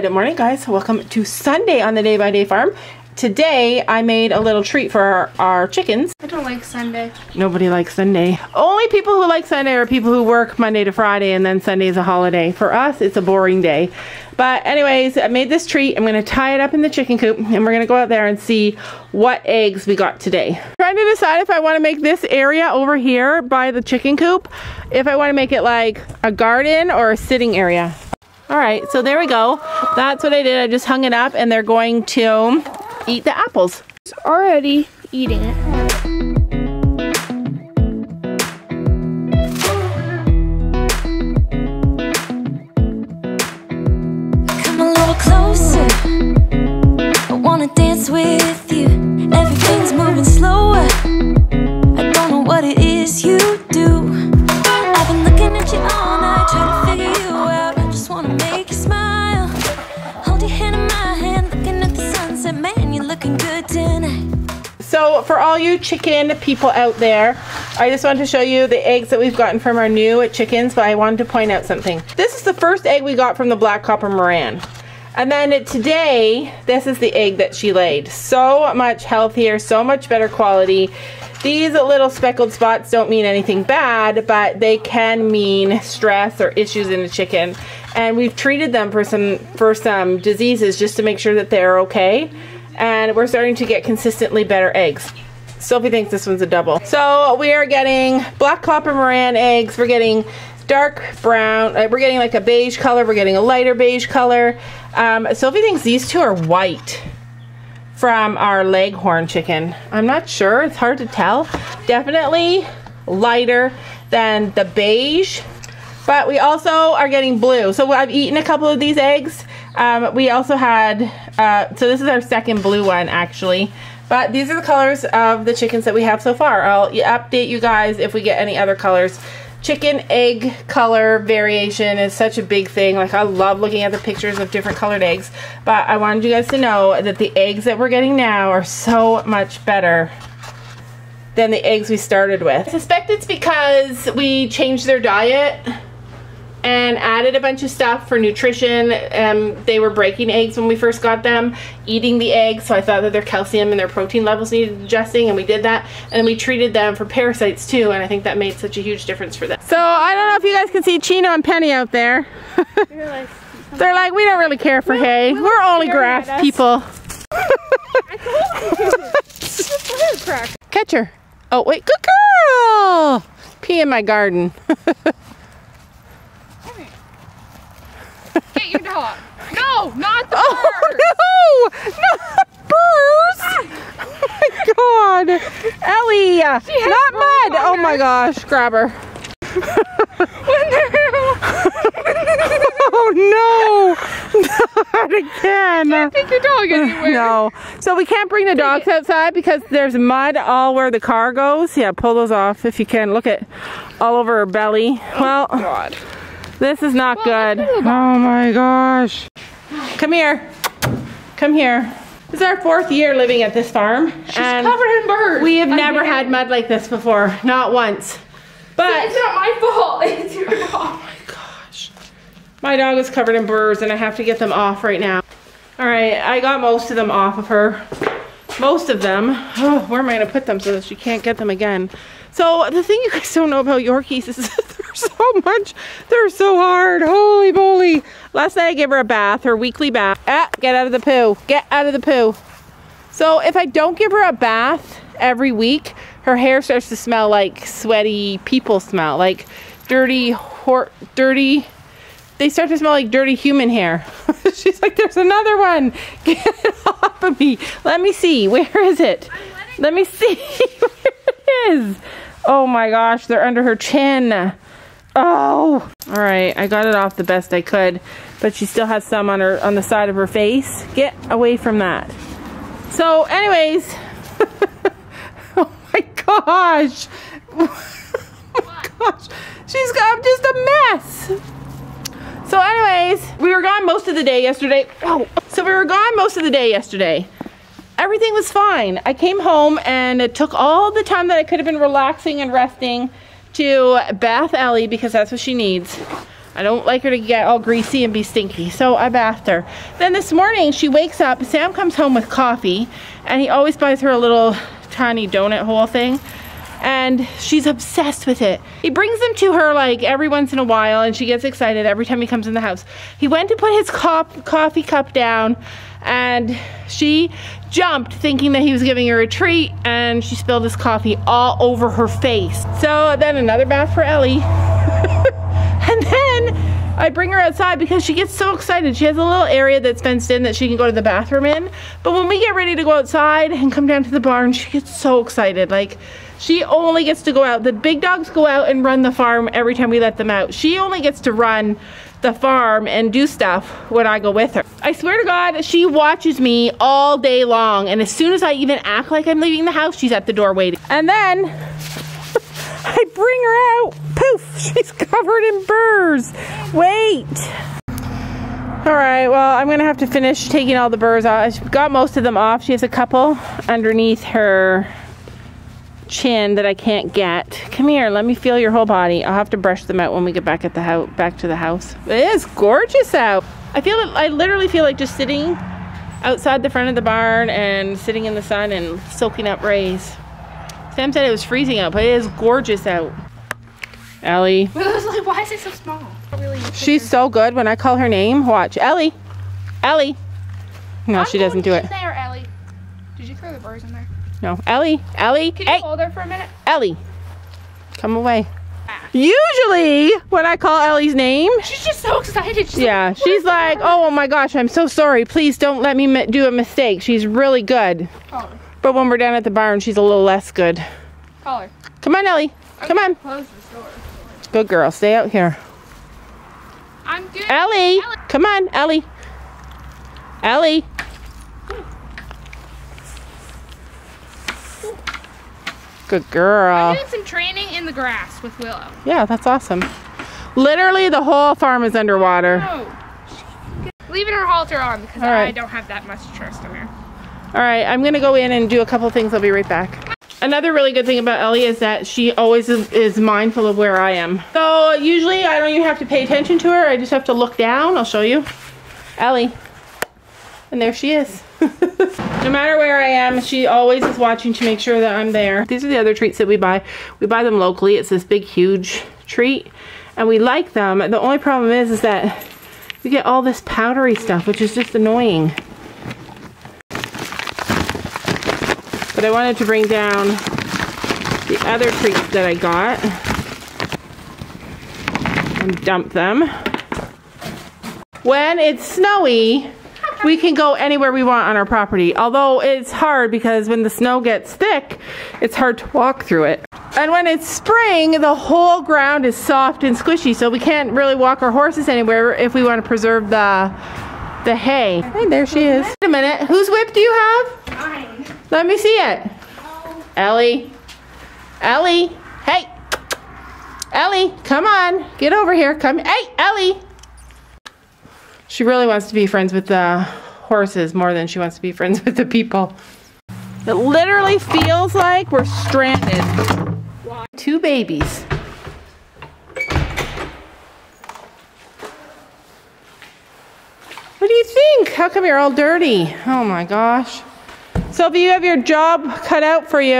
Good morning, guys. Welcome to Sunday on the Day by Day Farm. Today I made a little treat for our chickens. I don't like Sunday. Nobody likes Sunday. Only people who like Sunday are people who work Monday to Friday and then Sunday is a holiday. For us, it's a boring day. But anyways, I made this treat. I'm gonna tie it up in the chicken coop and we're gonna go out there and see what eggs we got today. I'm trying to decide if I wanna make this area over here by the chicken coop, if I wanna make it like a garden or a sitting area. All right, so there we go. That's what I did. I just hung it up and they're going to eat the apples. It's already eating it. Come a little closer. I wanna dance with you. Everything's moving slower. I don't know what it is you do. I've been looking at you all night trying to figure you out. So for all you chicken people out there, I just wanted to show you the eggs that we've gotten from our new chickens, but I wanted to point out something. This is the first egg we got from the Black Copper Moran. And then today, this is the egg that she laid. So much healthier, so much better quality. These little speckled spots don't mean anything bad, but they can mean stress or issues in a chicken. And we've treated them for some diseases just to make sure that they're okay. And we're starting to get consistently better eggs. Sophie thinks this one's a double. So we are getting Black Copper Moran eggs. We're getting dark brown. We're getting like a beige color. We're getting a lighter beige color. Sophie thinks these two are white from our Leghorn chicken. I'm not sure. It's hard to tell. Definitely lighter than the beige. But we also are getting blue. So I've eaten a couple of these eggs. We also had, so this is our second blue one actually. But these are the colors of the chickens that we have so far. I'll update you guys if we get any other colors. Chicken egg color variation is such a big thing. Like, I love looking at the pictures of different colored eggs. But I wanted you guys to know that the eggs that we're getting now are so much better than the eggs we started with. I suspect it's because we changed their diet and added a bunch of stuff for nutrition. They were breaking eggs when we first got them, eating the eggs, so I thought that their calcium and their protein levels needed adjusting, and we did that. And we treated them for parasites too, and I think that made such a huge difference for them. So I don't know if you guys can see Chino and Penny out there. They're like, we don't really care for hay. We're only grass people. Catch her. Oh wait, good girl! Pee in my garden. Get your dog. No, not the birds. Oh no, not birds. Oh my god, Ellie, not mud. Oh my gosh, grab her. Oh no, not again. Can't take your dog anywhere. No, so we can't bring the dogs outside because there's mud all where the car goes. Yeah, pull those off if you can. Look at all over her belly. Oh, well, god. This is not good. Oh my gosh. Come here. Come here. This is our fourth year living at this farm. She's covered in birds. We have never had mud like this before. Not once. But it's not my fault. It's your dog. Oh my gosh. My dog is covered in burrs and I have to get them off right now. Alright, I got most of them off of her. Most of them. Oh, where am I gonna put them so that she can't get them again? So the thing you guys don't know about Yorkies is they're so hard. Holy moly. Last night I gave her a bath, her weekly bath. Ah, get out of the poo. Get out of the poo. So if I don't give her a bath every week, her hair starts to smell like sweaty people smell, like dirty. They start to smell like dirty human hair. She's like, there's another one. Get it off of me. Let me see. Where is it? Let me see where it is. Oh my gosh, they're under her chin. Oh! Alright, I got it off the best I could, but she still has some on the side of her face. Get away from that. So anyways, oh my gosh! Oh my gosh! She's got just a mess! So anyways, we were gone most of the day yesterday. Oh! So we were gone most of the day yesterday. Everything was fine. I came home and it took all the time that I could have been relaxing and resting to bath Ellie because that's what she needs. I don't like her to get all greasy and be stinky, so I bathed her. Then this morning she wakes up, Sam comes home with coffee, and he always buys her a little tiny donut hole thing, and she's obsessed with it. He brings them to her like every once in a while, and she gets excited every time he comes in the house. He went to put his coffee cup down, and she jumped thinking that he was giving her a treat, and she spilled his coffee all over her face. So then another bath for Ellie. And then I bring her outside because she gets so excited. She has a little area that's fenced in that she can go to the bathroom in. But when we get ready to go outside and come down to the barn, she gets so excited. Like, she only gets to go out. The big dogs go out and run the farm every time we let them out. She only gets to run the farm and do stuff when I go with her. I swear to God, she watches me all day long. And as soon as I even act like I'm leaving the house, she's at the door waiting. And then I bring her out. Poof, she's covered in burrs. Wait. All right, well, I'm gonna have to finish taking all the burrs off. She got most of them off. She has a couple underneath her chin that I can't get. Come here, let me feel your whole body. I'll have to brush them out when we get back at the house, back to the house. It is gorgeous out. I literally feel like just sitting outside the front of the barn and sitting in the sun and soaking up rays. Sam said it was freezing out, but it is gorgeous out. Ellie. Like, why is it so small? Really, she's so good when I call her name. Watch. Ellie. Ellie. No, she doesn't do it. There, Ellie. Did you throw the burrs in there? No. Ellie. Ellie. Can you hold her for a minute? Ellie. Come away. Ah. Usually when I call Ellie's name, she's just so excited. She's she's like, oh my gosh, I'm so sorry. Please don't let me do a mistake. She's really good. Call her. But when we're down at the barn, she's a little less good. Call her. Come on, Ellie. Come on. Close this door. Good girl, stay out here. I'm good. Ellie, Ellie. Come on, Ellie. Ellie. Good girl. I did some training in the grass with Willow. Yeah, that's awesome. Literally, the whole farm is underwater. No. Leaving her halter on because I don't have that much trust in her. All right, I'm gonna go in and do a couple things. I'll be right back. Another really good thing about Ellie is that she always is mindful of where I am. So usually I don't even have to pay attention to her. I just have to look down. I'll show you. Ellie. And there she is. No matter where I am, she always is watching to make sure that I'm there. These are the other treats that we buy. We buy them locally. It's this big, huge treat. And we like them. The only problem is that we get all this powdery stuff, which is just annoying. But I wanted to bring down the other treats that I got and dump them. When it's snowy, we can go anywhere we want on our property. Although it's hard because when the snow gets thick, it's hard to walk through it. And when it's spring, the whole ground is soft and squishy, so we can't really walk our horses anywhere if we want to preserve the hay. And there she is. Wait a minute, whose whip do you have? Mine. Let me see it. Oh. Ellie. Ellie. Hey. Ellie, come on. Get over here. Come. Hey, Ellie. She really wants to be friends with the horses more than she wants to be friends with the people. It literally feels like we're stranded. Why? Two babies. What do you think? How come you're all dirty? Oh my gosh. Sophie, you have your job cut out for you.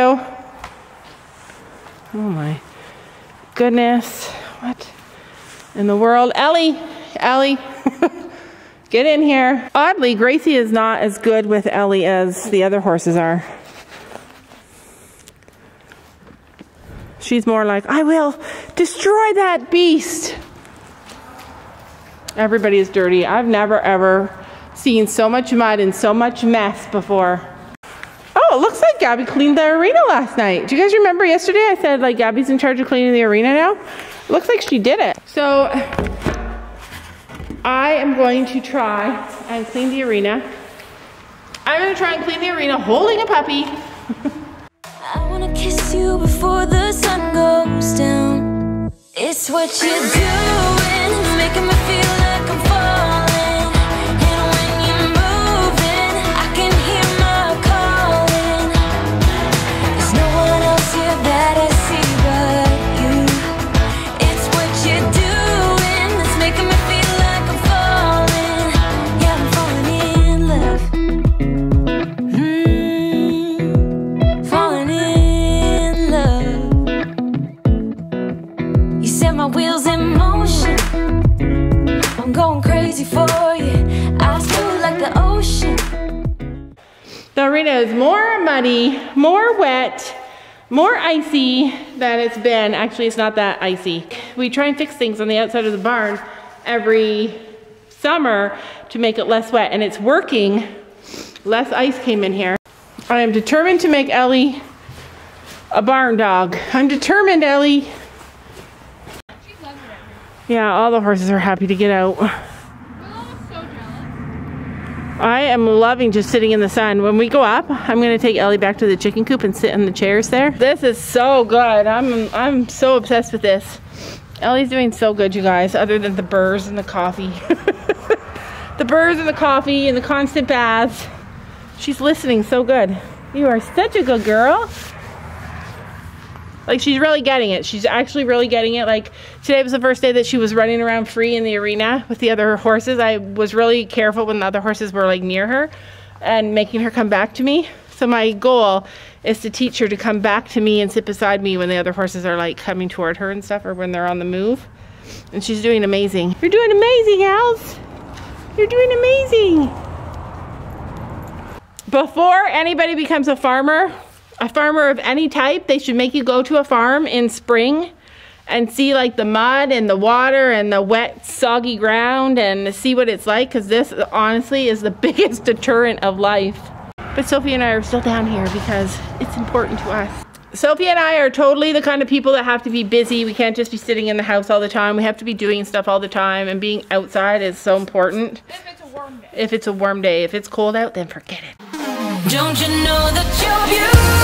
Oh my goodness. What in the world? Ellie, Ellie, get in here. Oddly, Gracie is not as good with Ellie as the other horses are. She's more like, I will destroy that beast. Everybody is dirty. I've never ever seen so much mud and so much mess before. Oh, it looks like Gabby cleaned the arena last night. Do you guys remember yesterday I said like Gabby's in charge of cleaning the arena now? It looks like she did it. So I am going to try and clean the arena. I'm gonna try and clean the arena holding a puppy. I wanna kiss you before the sun goes down. It's what you're doing, making me feel like I'm falling. is more muddy, more wet, more icy than it's been. Actually, it's not that icy. We try and fix things on the outside of the barn every summer to make it less wet, and it's working. Less ice came in here. I am determined to make Ellie a barn dog. I'm determined, Ellie. She loves it. Yeah, all the horses are happy to get out. Willow's so jealous. I am loving just sitting in the sun. When we go up, I'm gonna take Ellie back to the chicken coop and sit in the chairs there. This is so good. I'm so obsessed with this. Ellie's doing so good, you guys, other than the burrs and the coffee. The burrs and the coffee and the constant baths. She's listening so good. You are such a good girl. Like, she's really getting it. She's actually really getting it. Like, today was the first day that she was running around free in the arena with the other horses. I was really careful when the other horses were like near her and making her come back to me. So my goal is to teach her to come back to me and sit beside me when the other horses are like coming toward her and stuff, or when they're on the move. And she's doing amazing. You're doing amazing, Els. You're doing amazing. Before anybody becomes a farmer of any type, they should make you go to a farm in spring and see like the mud and the water and the wet, soggy ground and see what it's like, because this honestly is the biggest deterrent of life. But Sophie and I are still down here because it's important to us. Sophie and I are totally the kind of people that have to be busy. We can't just be sitting in the house all the time. We have to be doing stuff all the time, and being outside is so important. If it's a warm day. If it's a warm day. If it's cold out, then forget it. Don't you know that you're beautiful?